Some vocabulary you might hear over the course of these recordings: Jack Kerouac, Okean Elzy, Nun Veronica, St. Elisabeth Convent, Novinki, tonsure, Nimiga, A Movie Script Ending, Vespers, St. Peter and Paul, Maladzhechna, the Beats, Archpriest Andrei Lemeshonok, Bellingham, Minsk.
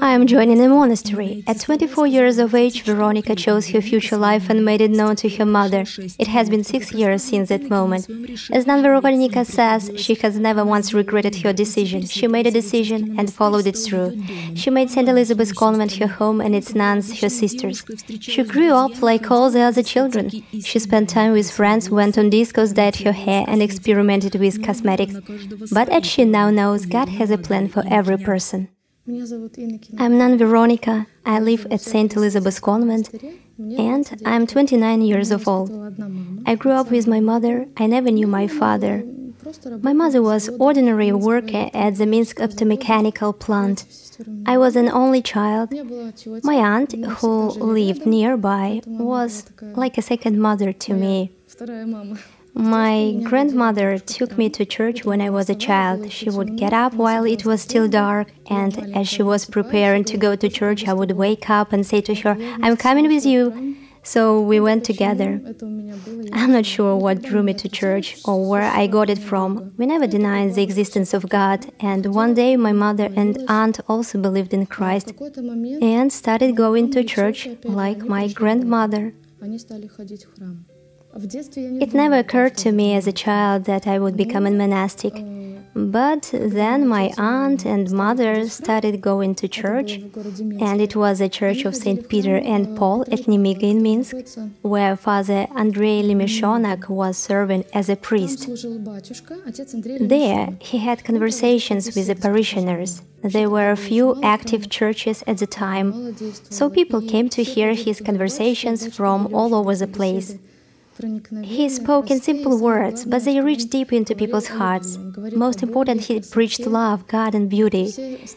I am joining a monastery. At 24 years of age, Veronica chose her future life and made it known to her mother. It has been 6 years since that moment. As Nun Veronica says, she has never once regretted her decision. She made a decision and followed it through. She made St. Elizabeth's Convent her home and its nuns her sisters. She grew up like all the other children. She spent time with friends, went on discos, dyed her hair and experimented with cosmetics. But as she now knows, God has a plan for every person. I'm Nun Veronica, I live at St. Elizabeth's Convent, and I'm 29 years of old. I grew up with my mother, I never knew my father. My mother was ordinary worker at the Minsk optomechanical plant. I was an only child. My aunt, who lived nearby, was like a second mother to me. My grandmother took me to church when I was a child. She would get up while it was still dark, and as she was preparing to go to church, I would wake up and say to her, "I'm coming with you." So we went together. I'm not sure what drew me to church or where I got it from. We never denied the existence of God, and one day my mother and aunt also believed in Christ and started going to church like my grandmother. It never occurred to me as a child that I would become a monastic. But then my aunt and mother started going to church, and it was a church of St. Peter and Paul at Nimiga in Minsk, where Father Andrei Lemeshonok was serving as a priest. There he had conversations with the parishioners. There were a few active churches at the time, so people came to hear his conversations from all over the place. He spoke in simple words, but they reached deep into people's hearts. Most important, he preached love, God and beauty.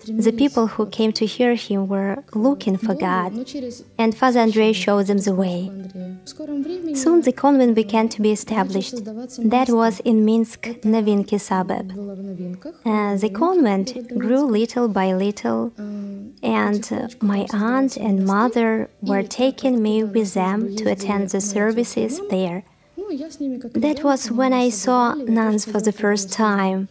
The people who came to hear him were looking for God, and Father Andrei showed them the way. Soon the convent began to be established. That was in Minsk, Novinki suburb. The convent grew little by little, and my aunt and mother were taking me with them to attend the services there. That was when I saw nuns for the first time.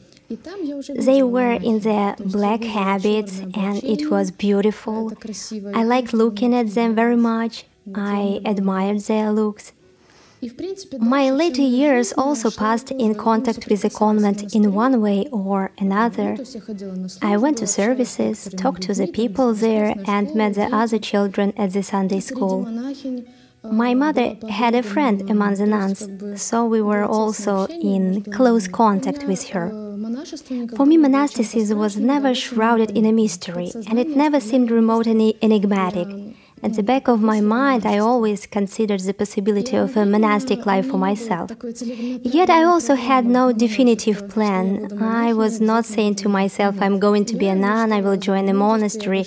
They were in their black habits, and it was beautiful. I liked looking at them very much. I admired their looks. My later years also passed in contact with the convent in one way or another. I went to services, talked to the people there, and met the other children at the Sunday school. My mother had a friend among the nuns, so we were also in close contact with her. For me, monasticism was never shrouded in a mystery, and it never seemed remote and enigmatic. At the back of my mind, I always considered the possibility of a monastic life for myself. Yet I also had no definitive plan. I was not saying to myself, "I'm going to be a nun, I will join a monastery."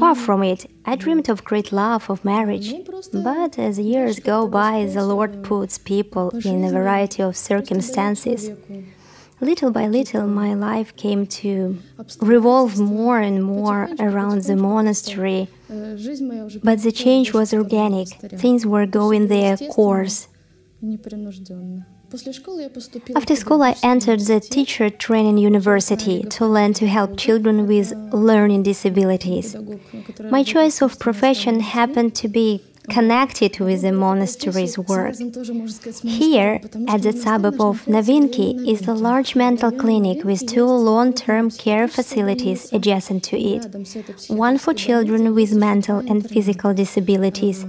Far from it. I dreamed of great love, of marriage. But as years go by, the Lord puts people in a variety of circumstances. Little by little, my life came to revolve more and more around the monastery, but the change was organic, things were going their course. After school, I entered the teacher training university to learn to help children with learning disabilities. My choice of profession happened to be connected with the monastery's work. Here, at the suburb of Novinki, is a large mental clinic with two long-term care facilities adjacent to it, one for children with mental and physical disabilities,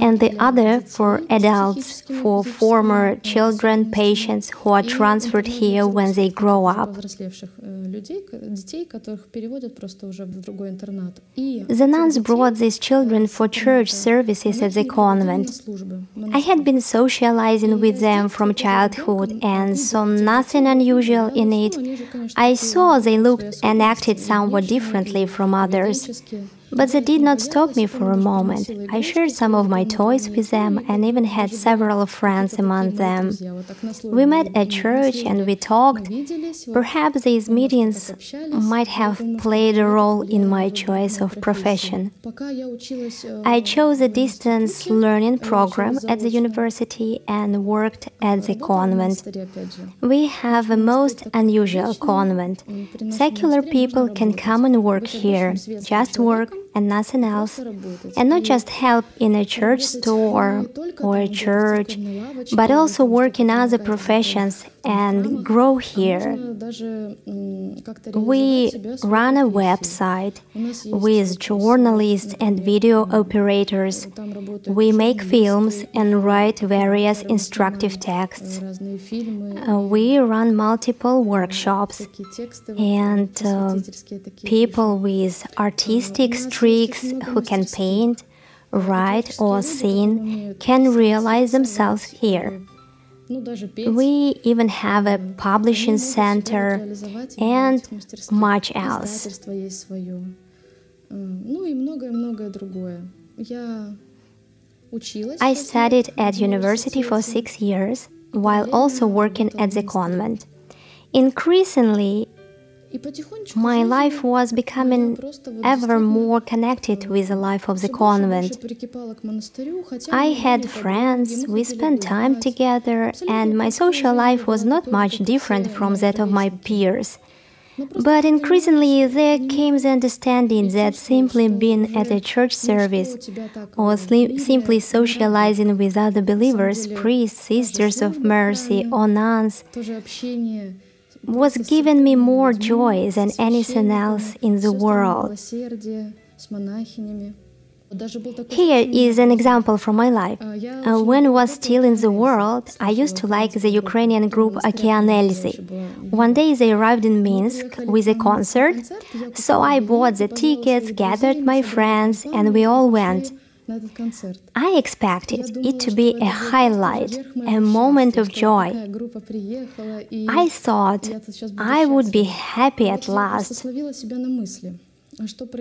and the other for adults, for former children patients who are transferred here when they grow up. The nuns brought these children for church services at the convent. I had been socializing with them from childhood and saw nothing unusual in it. I saw they looked and acted somewhat differently from others. But they did not stop me for a moment. I shared some of my toys with them and even had several friends among them. We met at church and we talked. Perhaps these meetings might have played a role in my choice of profession. I chose a distance learning program at the university and worked at the convent. We have a most unusual convent. Secular people can come and work here, just work and nothing else, and not just help in a church store or a church, but also work in other professions and grow here. We run a website with journalists and video operators. We make films and write various instructive texts. We run multiple workshops, and people with artistic tricks who can paint, write, or sing can realize themselves here. We even have a publishing center and much else. I studied at university for 6 years while also working at the convent. Increasingly, my life was becoming ever more connected with the life of the convent. I had friends, we spent time together, and my social life was not much different from that of my peers. But increasingly there came the understanding that simply being at a church service or simply socializing with other believers, priests, sisters of mercy, or nuns, was giving me more joy than anything else in the world. Here is an example from my life. When I was still in the world, I used to like the Ukrainian group Okean Elzy. One day they arrived in Minsk with a concert, so I bought the tickets, gathered my friends, and we all went. I expected it to be a highlight, a moment of joy. I thought I would be happy at last.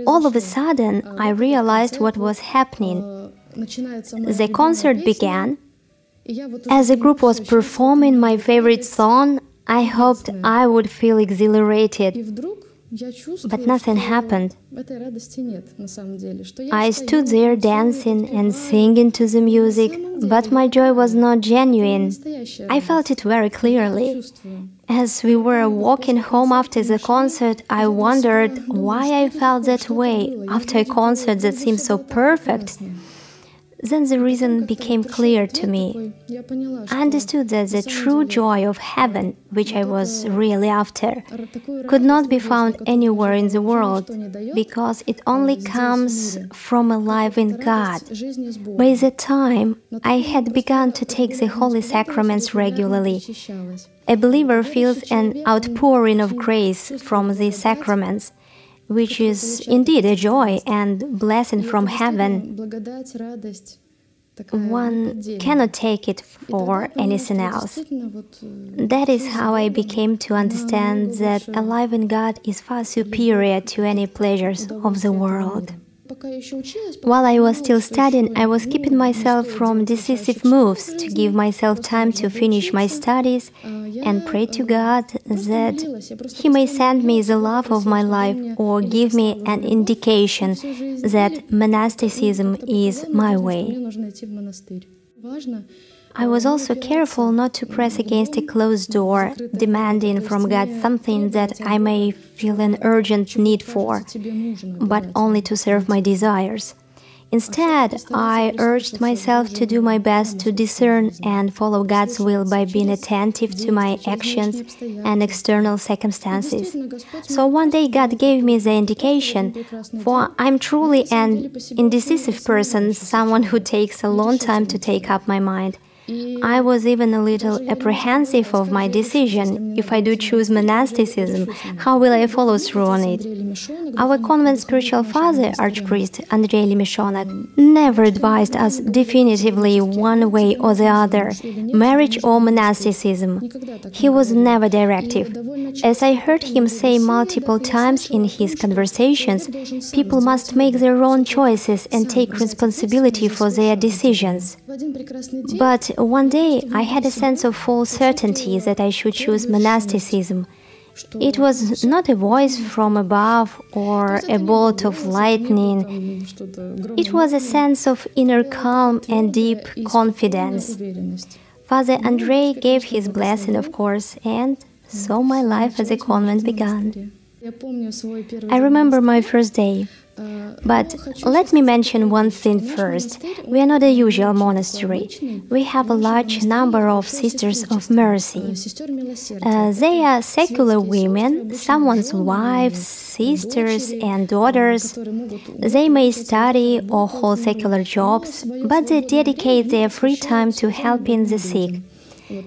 All of a sudden, I realized what was happening. The concert began. As the group was performing my favorite song, I hoped I would feel exhilarated. But nothing happened. I stood there dancing and singing to the music, but my joy was not genuine. I felt it very clearly. As we were walking home after the concert, I wondered why I felt that way after a concert that seemed so perfect. Then the reason became clear to me. I understood that the true joy of heaven, which I was really after, could not be found anywhere in the world, because it only comes from a life in God. By the time I had begun to take the Holy Sacraments regularly, a believer feels an outpouring of grace from these sacraments, which is indeed a joy and blessing from heaven. One cannot take it for anything else. That is how I became to understand that a life in God is far superior to any pleasures of the world. While I was still studying, I was keeping myself from decisive moves to give myself time to finish my studies and pray to God that He may send me the love of my life or give me an indication that monasticism is my way. I was also careful not to press against a closed door, demanding from God something that I may feel an urgent need for, but only to serve my desires. Instead, I urged myself to do my best to discern and follow God's will by being attentive to my actions and external circumstances. So one day God gave me the indication, for I'm truly an indecisive person, someone who takes a long time to take up my mind. I was even a little apprehensive of my decision. If I do choose monasticism, how will I follow through on it? Our convent spiritual father, Archpriest Andrei Lemeshonok, never advised us definitively one way or the other, marriage or monasticism. He was never directive. As I heard him say multiple times in his conversations, people must make their own choices and take responsibility for their decisions. But one day I had a sense of false certainty that I should choose monasticism. It was not a voice from above or a bolt of lightning. It was a sense of inner calm and deep confidence. Father Andrei gave his blessing, of course, and so my life as a convent began. I remember my first day. But let me mention one thing first. We are not a usual monastery. We have a large number of Sisters of Mercy. They are secular women, someone's wives, sisters and daughters. They may study or hold secular jobs, but they dedicate their free time to helping the sick.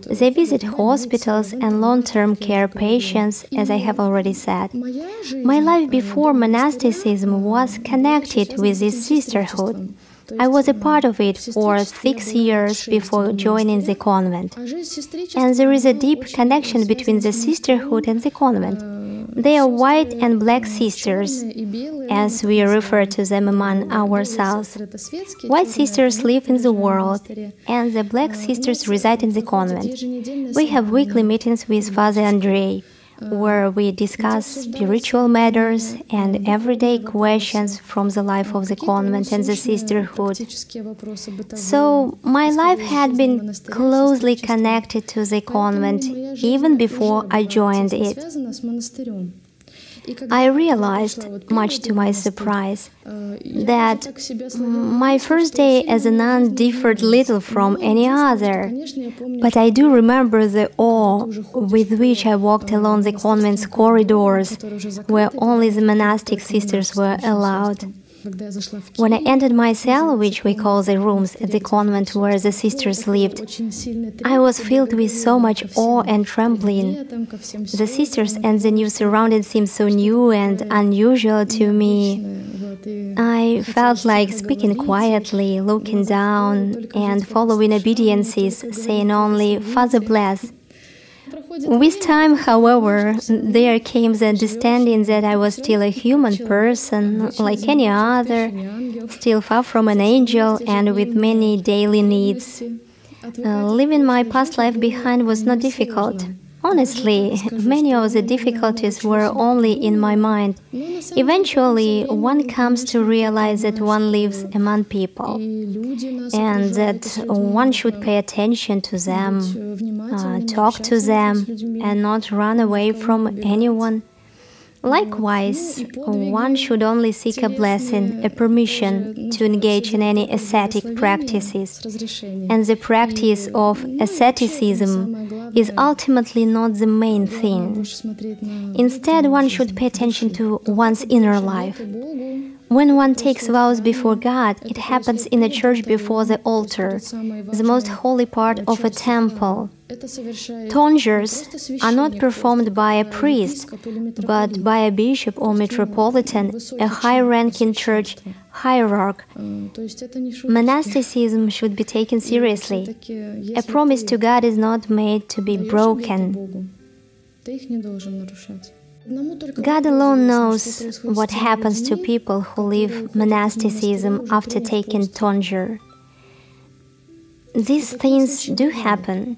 They visit hospitals and long-term care patients, as I have already said. My life before monasticism was connected with this sisterhood. I was a part of it for 6 years before joining the convent. And there is a deep connection between the sisterhood and the convent. They are white and black sisters, as we refer to them among ourselves. White sisters live in the world, and the black sisters reside in the convent. We have weekly meetings with Father Andrei, where we discuss spiritual matters and everyday questions from the life of the convent and the sisterhood. So my life had been closely connected to the convent even before I joined it. I realized, much to my surprise, that my first day as a nun differed little from any other, but I do remember the awe with which I walked along the convent's corridors, where only the monastic sisters were allowed. When I entered my cell, which we call the rooms at the convent where the sisters lived, I was filled with so much awe and trembling. The sisters and the new surroundings seemed so new and unusual to me. I felt like speaking quietly, looking down, and following obediences, saying only, "Father bless." With time, however, there came the understanding that I was still a human person, like any other, still far from an angel and with many daily needs. Leaving my past life behind was not difficult. Honestly, many of the difficulties were only in my mind. Eventually, one comes to realize that one lives among people and that one should pay attention to them, talk to them, and not run away from anyone. Likewise, one should only seek a blessing, a permission to engage in any ascetic practices. And the practice of asceticism is ultimately not the main thing. Instead, one should pay attention to one's inner life. When one takes vows before God, it happens in a church before the altar, the most holy part of a temple. Tonsures are not performed by a priest, but by a bishop or metropolitan, a high-ranking church hierarch. Monasticism should be taken seriously. A promise to God is not made to be broken. God alone knows what happens to people who leave monasticism after taking tonsure. These things do happen.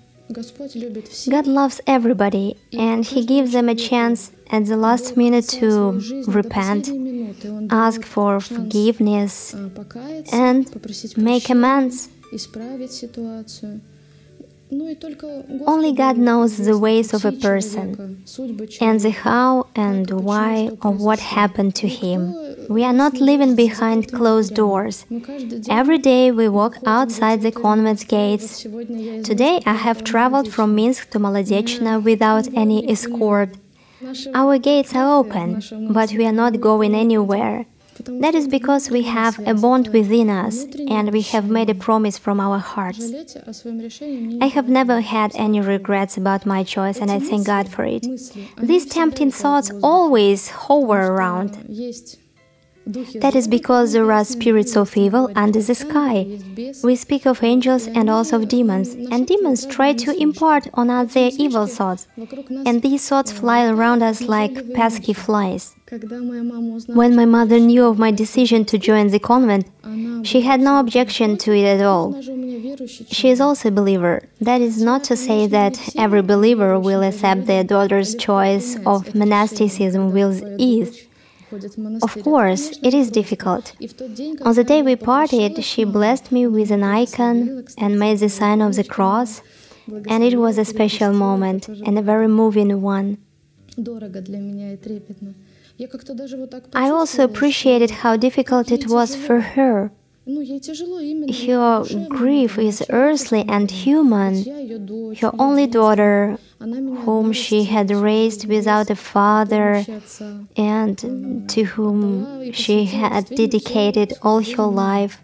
God loves everybody, and He gives them a chance at the last minute to repent, ask for forgiveness, and make amends. Only God knows the ways of a person, and the how and why of what happened to him. We are not living behind closed doors. Every day we walk outside the convent's gates. Today I have traveled from Minsk to Maladzhechna without any escort. Our gates are open, but we are not going anywhere. That is because we have a bond within us and we have made a promise from our hearts. I have never had any regrets about my choice, and I thank God for it. These tempting thoughts always hover around. That is because there are spirits of evil under the sky. We speak of angels and also of demons, and demons try to impart on us their evil thoughts, and these thoughts fly around us like pesky flies. When my mother knew of my decision to join the convent, she had no objection to it at all. She is also a believer. That is not to say that every believer will accept their daughter's choice of monasticism with ease. Of course, it is difficult. On the day we parted, she blessed me with an icon and made the sign of the cross, and it was a special moment and a very moving one. I also appreciated how difficult it was for her. Her grief is earthly and human. Her only daughter, whom she had raised without a father and to whom she had dedicated all her life,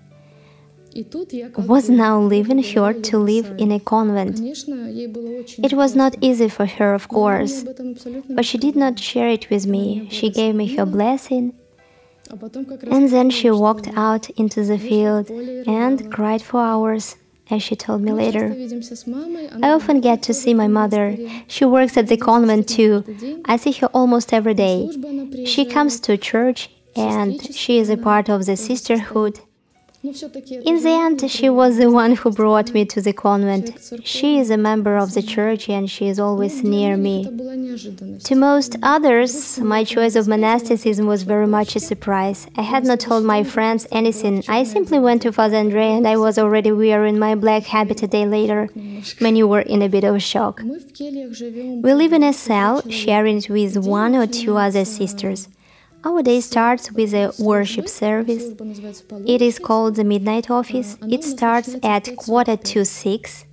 was now leaving her to live in a convent. It was not easy for her, of course, but she did not share it with me. She gave me her blessing, and then she walked out into the field and cried for hours, as she told me later. I often get to see my mother. She works at the convent too. I see her almost every day. She comes to church, and she is a part of the sisterhood. In the end, she was the one who brought me to the convent. She is a member of the church, and she is always near me. To most others, my choice of monasticism was very much a surprise. I had not told my friends anything. I simply went to Father Andrei, and I was already wearing my black habit a day later. Many were in a bit of shock. We live in a cell, sharing it with one or two other sisters. Our day starts with a worship service. It is called the Midnight Office. It starts at 5:45.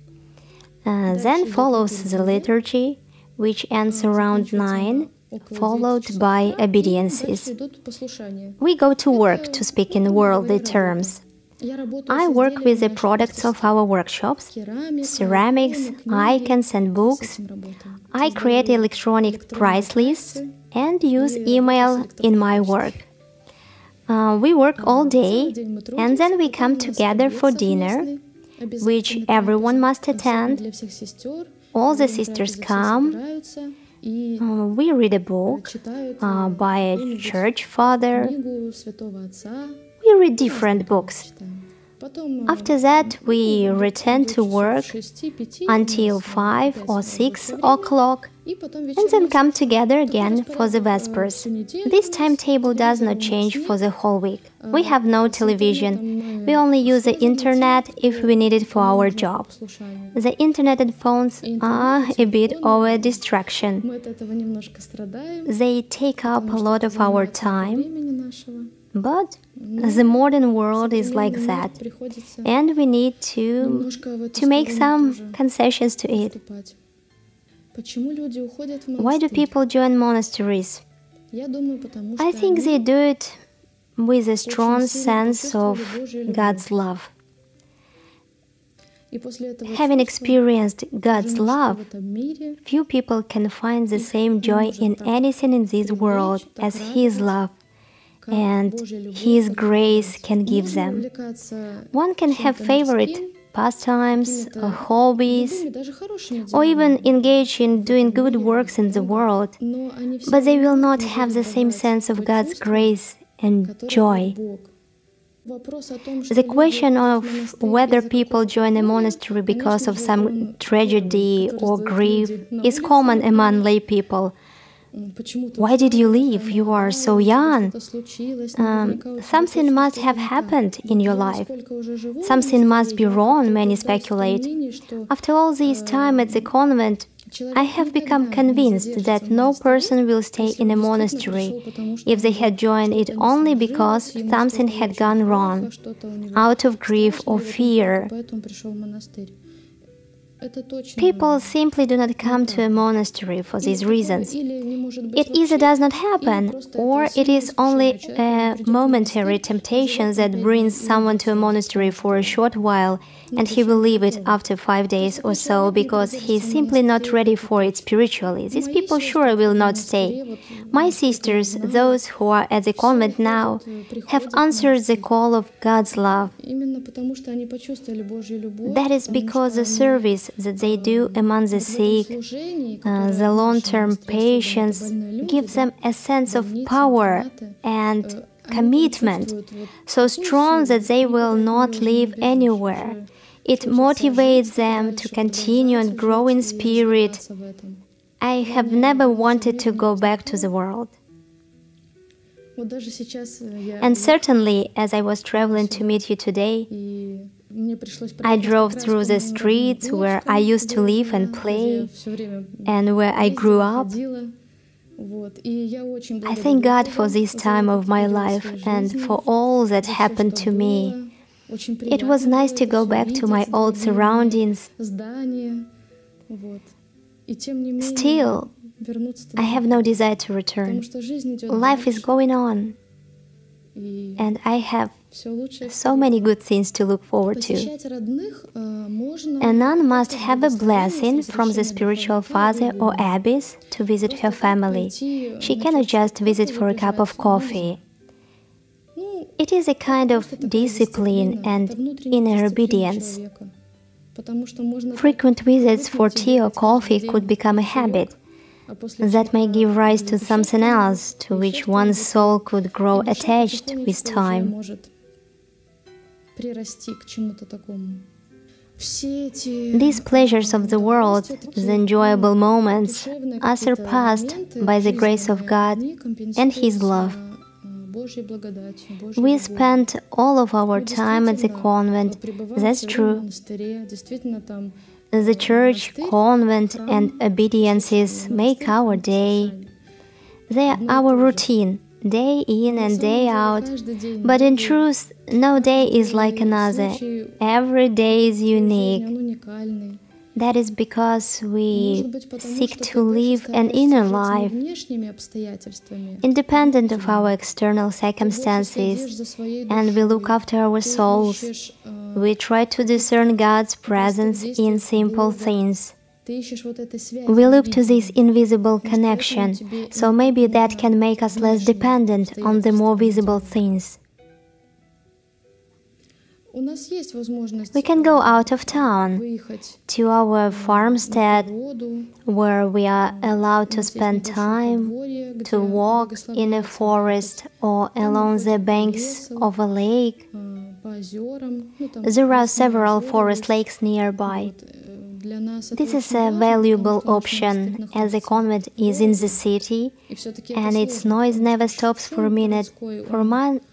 Then follows the liturgy, which ends around 9, followed by obediences. We go to work, to speak in worldly terms. I work with the products of our workshops, ceramics, icons and books. I create electronic price lists and use email in my work. We work all day, and then we come together for dinner, which everyone must attend. All the sisters come. We read a book by a church father. We read different books. After that, we return to work until 5 or 6 o'clock, and then come together again for the Vespers. This timetable does not change for the whole week. We have no television. We only use the internet if we need it for our job. The internet and phones are a bit of a distraction. They take up a lot of our time. But the modern world is like that, and we need to make some concessions to it. Why do people join monasteries? I think they do it with a strong sense of God's love. Having experienced God's love, few people can find the same joy in anything in this world as His love and His grace can give them. One can have favorite pastimes, or hobbies, or even engage in doing good works in the world, but they will not have the same sense of God's grace and joy. The question of whether people join a monastery because of some tragedy or grief is common among lay people. Why did you leave? You are so young. Something must have happened in your life. Something must be wrong, many speculate. After all this time at the convent, I have become convinced that no person will stay in a monastery if they had joined it only because something had gone wrong, out of grief or fear. People simply do not come to a monastery for these reasons. It either does not happen, or it is only a momentary temptation that brings someone to a monastery for a short while, and he will leave it after 5 days or so, because he is simply not ready for it spiritually. These people sure will not stay. My sisters, those who are at the convent now, have answered the call of God's love. That is because the service that they do among the sick, the long-term patience, gives them a sense of power and commitment, so strong that they will not leave anywhere. It motivates them to continue and grow in spirit. I have never wanted to go back to the world. And certainly, as I was traveling to meet you today, I drove through the streets where I used to live and play, and where I grew up. I thank God for this time of my life and for all that happened to me. It was nice to go back to my old surroundings. Still, I have no desire to return. Life is going on, and I have so many good things to look forward to. A nun must have a blessing from the spiritual father or abbess to visit her family. She cannot just visit for a cup of coffee. It is a kind of discipline and inner obedience. Frequent visits for tea or coffee could become a habit. That may give rise to something else, to which one's soul could grow attached with time. These pleasures of the world, the enjoyable moments, are surpassed by the grace of God and His love. We spent all of our time at the convent, that's true. The church, convent, and obediences make our day. They are our routine, day in and day out. But in truth, no day is like another. Every day is unique. That is because we seek to live an inner life, independent of our external circumstances, and we look after our souls. We try to discern God's presence in simple things. We look to this invisible connection, so maybe that can make us less dependent on the more visible things. We can go out of town, to our farmstead, where we are allowed to spend time, to walk in a forest or along the banks of a lake. There are several forest lakes nearby. This is a valuable option, as the convent is in the city, and its noise never stops for a minute. For months,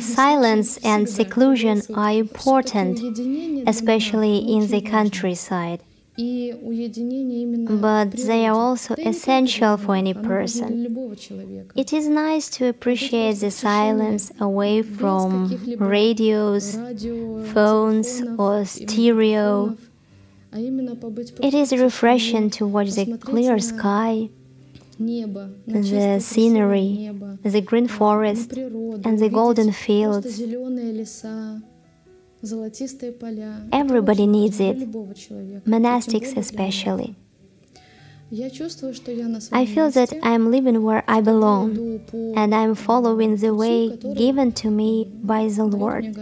silence and seclusion are important, especially in the countryside. But they are also essential for any person. It is nice to appreciate the silence away from radios, phones, or stereo. It is refreshing to watch the clear sky, the scenery, the green forest, and the golden fields. Everybody needs it, monastics especially. I feel that I am living where I belong, and I am following the way given to me by the Lord.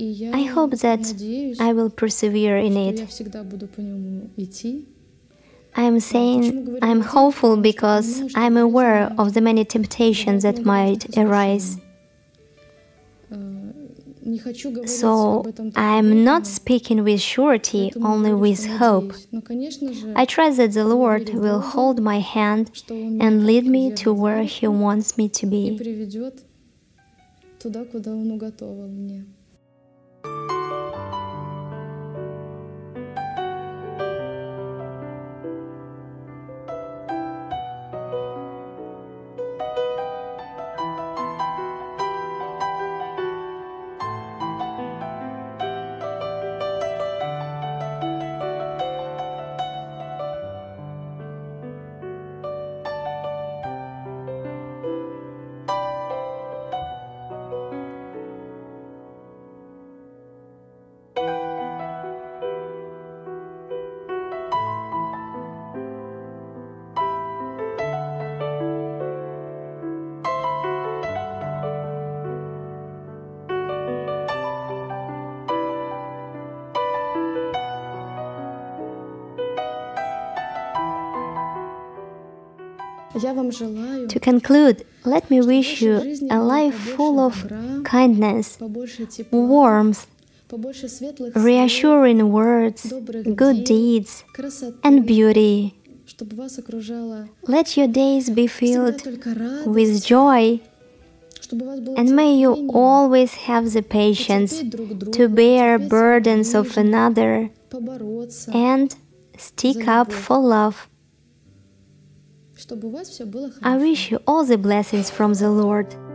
I hope that I will persevere in it. I am saying I am hopeful because I am aware of the many temptations that might arise. So I am not speaking with surety, only with hope. I trust that the Lord will hold my hand and lead me to where He wants me to be. To conclude, let me wish you a life full of kindness, warmth, reassuring words, good deeds, and beauty. Let your days be filled with joy, and may you always have the patience to bear burdens of another and stick up for love. I wish you all the blessings from the Lord.